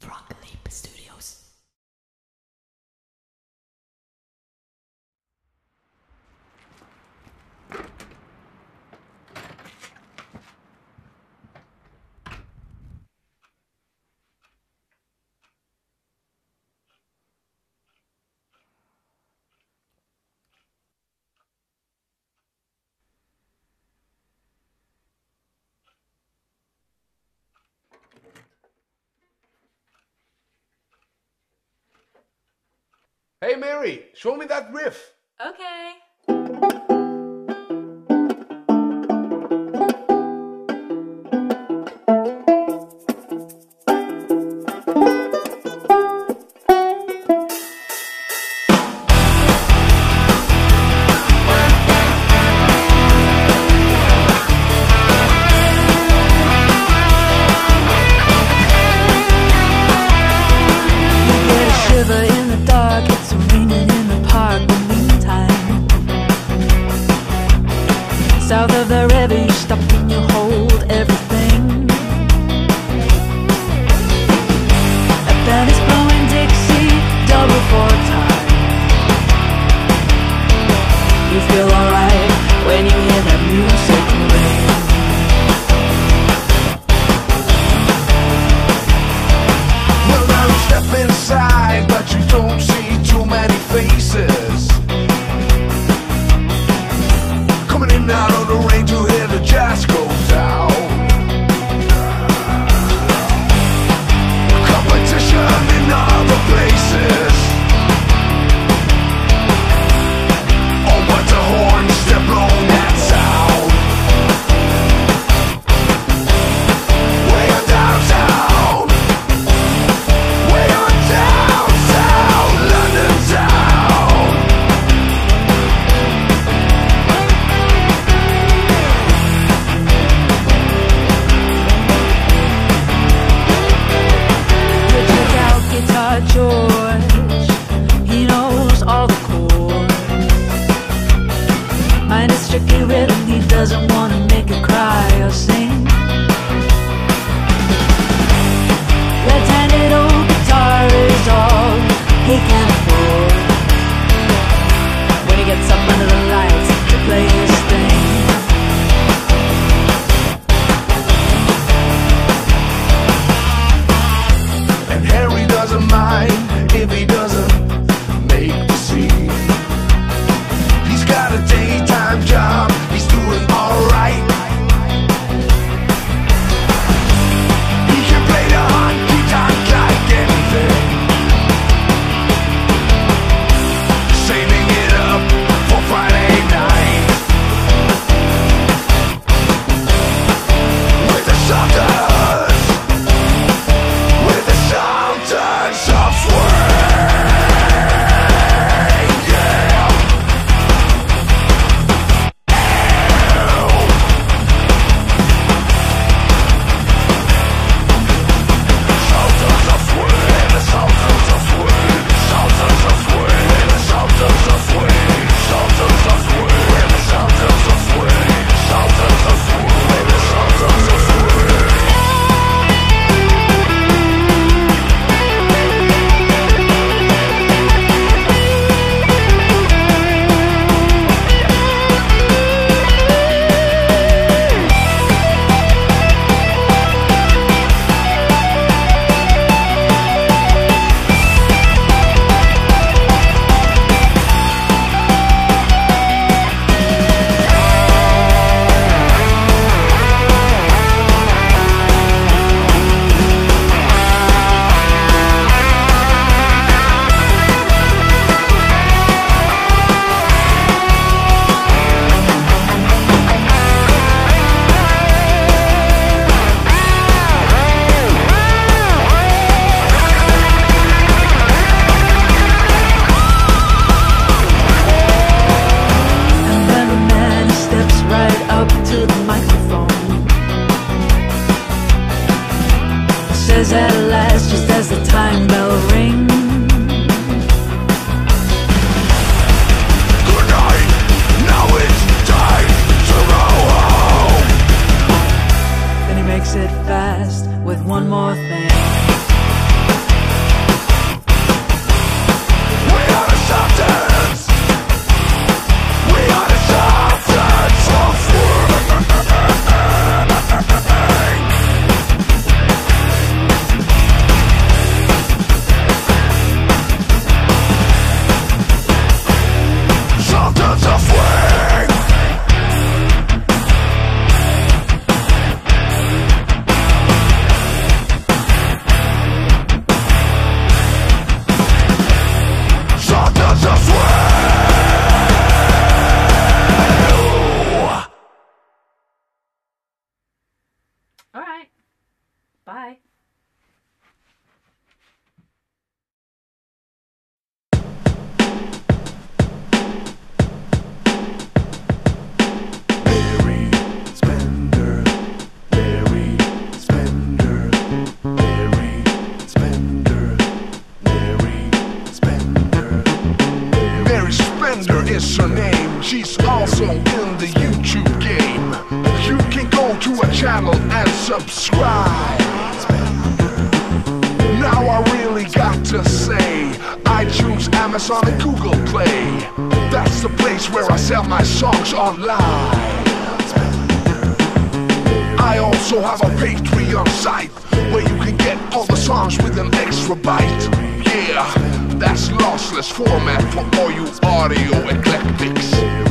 from Leap Studios. Hey Mary, show me that riff. Okay. South of the river, you stop and you hold everything. A band is blowing Dixie, double for time. You feel alright when you hear that music ring. Well, now you step inside, but you don't see too many faces coming in out of the rain to hear the jazz go down. Competition in other places, oh, but the horns they're blown that sound. Way on downtown, way on downtown London town. George, he knows all the chords. Mine is strictly rhythm, he doesn't want to make it cry or sing. Left-handed old guitar is all he can afford. When he gets up under the lights to play his thing, if he doesn't make the scene. He's got a daytime job, he's doing alright. He can play the honky tonk like anything, saving it up for Friday night. With the Suckers, with the Sultans of Swing. At last, just as the time bell rings, good night, now it's time to go home. Then he makes it fast with one more thing. time it's on the Google Play. That's the place where I sell my songs online. I also have a Patreon site where you can get all the songs with an extra bite. Yeah, that's lossless format for all you audio eclectics.